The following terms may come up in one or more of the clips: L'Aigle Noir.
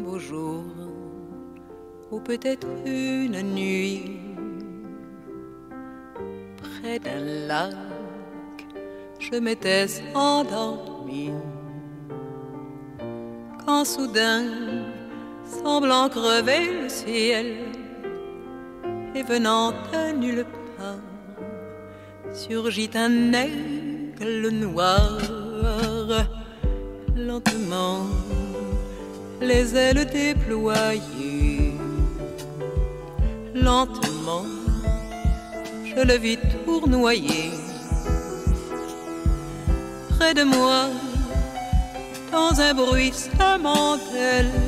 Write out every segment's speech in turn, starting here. un beau jour, ou peut-être une nuit, près d'un lac, je m'étais endormie, quand soudain, semblant crever le ciel, et venant de nulle part, surgit un aigle noir. Lentement, les ailes déployées, lentement, je le vis tournoyer près de moi, dans un bruissement d'ailes,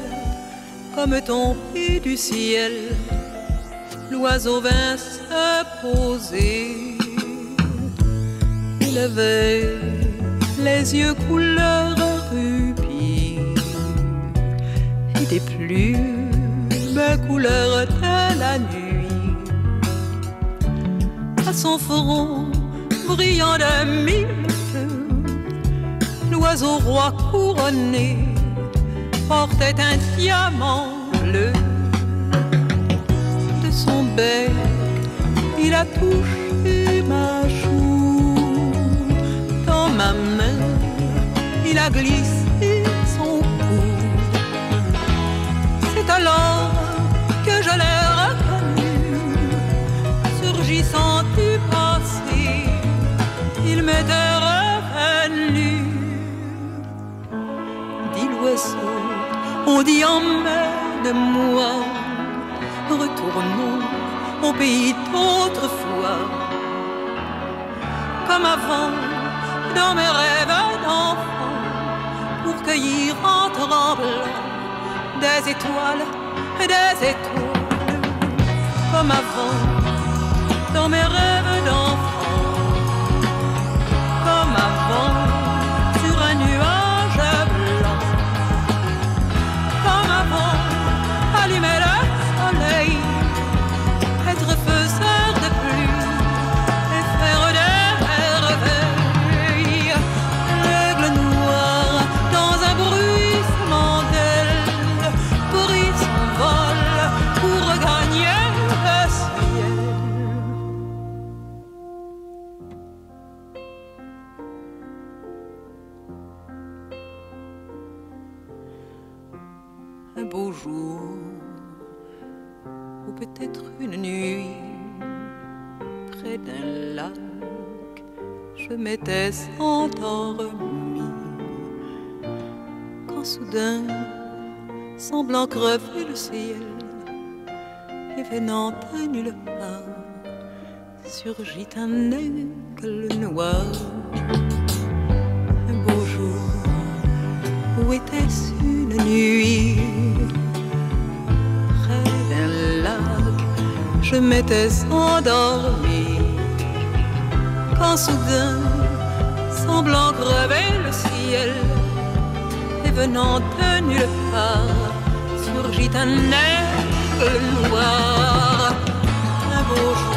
comme tombé du ciel, l'oiseau vint se poser. Il avait les yeux couleur rubis et des plumes couleur de la nuit. À son front brillant de mille feux, l'oiseau roi couronné portait un diamant bleu. De son bec, il a touché ma joue. Dans ma main, il a glissé son cou. C'est alors que je l'ai reconnu, surgissant du passé, il m'était revenu. Dit l'oiseau, on dit emmène-moi, retournons au pays d'autrefois. Comme avant, dans mes rêves d'enfant, pour cueillir en tremblant des étoiles, des étoiles. Comme avant, dans mes rêves d'enfant, comme avant, sur un nuage. Allumer le soleil, être faiseur de pluie et faire des merveilles. L'aigle noir, dans un bruissement d'ailes, prit son vol pour regagner le ciel. Un beau jour, ou peut-être une nuit, près d'un lac, je m'étais endormie, quand soudain, semblant crever le ciel, et venant de nulle part, surgit un aigle noir. Un beau jour, où était-ce une nuit? Je m'étais endormie, quand soudain, semblant crever le ciel, et venant de nulle part, surgit un aigle noir. Un beau jour.